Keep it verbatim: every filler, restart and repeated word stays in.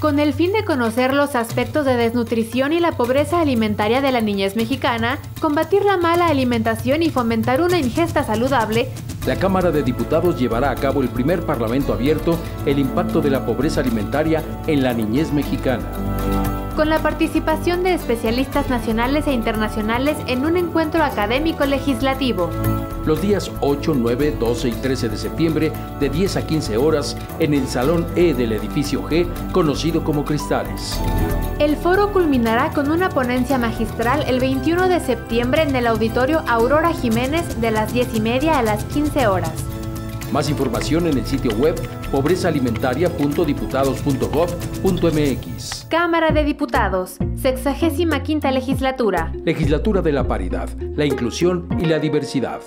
Con el fin de conocer los aspectos de desnutrición y la pobreza alimentaria de la niñez mexicana, combatir la mala alimentación y fomentar una ingesta saludable, la Cámara de Diputados llevará a cabo el primer parlamento abierto, el impacto de la pobreza alimentaria en la niñez mexicana, con la participación de especialistas nacionales e internacionales en un encuentro académico legislativo. Los días ocho, nueve, doce y trece de septiembre, de diez a quince horas, en el Salón E del Edificio G, conocido como Cristales. El foro culminará con una ponencia magistral el veintiuno de septiembre en el Auditorio Aurora Jiménez, de las diez y media a las quince horas. Más información en el sitio web pobreza alimentaria punto diputados punto gob punto mx. Cámara de Diputados, sexagésima quinta Legislatura. Legislatura de la Paridad, la Inclusión y la Diversidad.